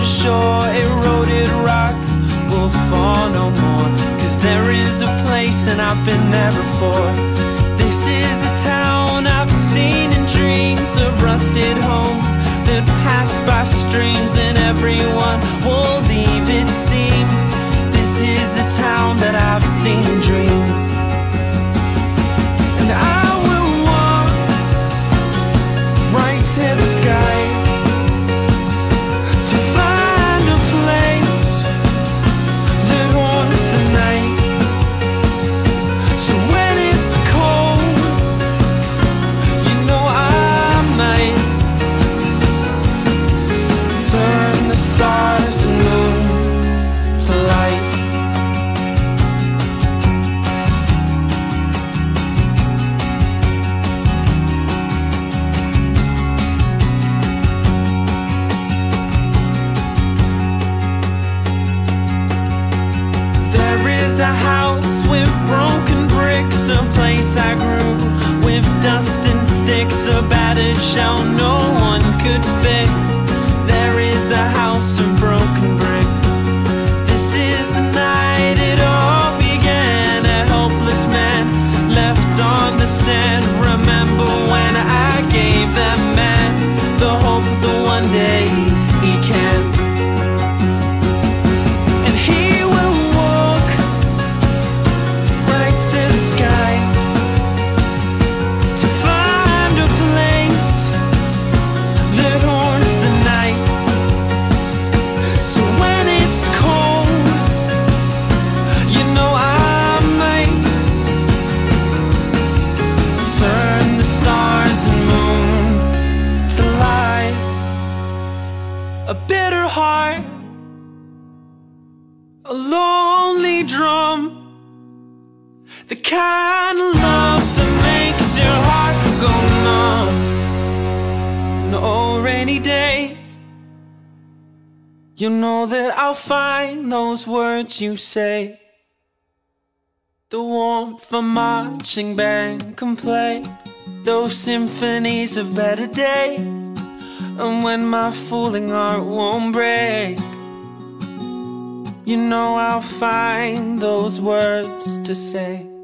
the shore, eroded rocks will fall no more. Cause there is a place, and I've been there before. This is a town I've seen in dreams of rusted homes that pass by streams, and everyone will leave, it seems. This is the town that I've seen in dreams. And I will walk right to the sky to find a place that haunts the night. So when it's cold, you know I might turn the stars and moon to light. A house with broken bricks, a place I grew with dust and sticks, a battered shell no one could fix. There is a house of broken bricks. This is the night it all began. A helpless man left on the sand. Remember when I gave that man the hope that one day he can. A bitter heart, a lonely drum, the kind of love that makes your heart go numb. And oh, rainy days, you know that I'll find those words you say, the warmth a marching band can play, those symphonies of better days. And when my fooling heart won't break, you know I'll find those words to say.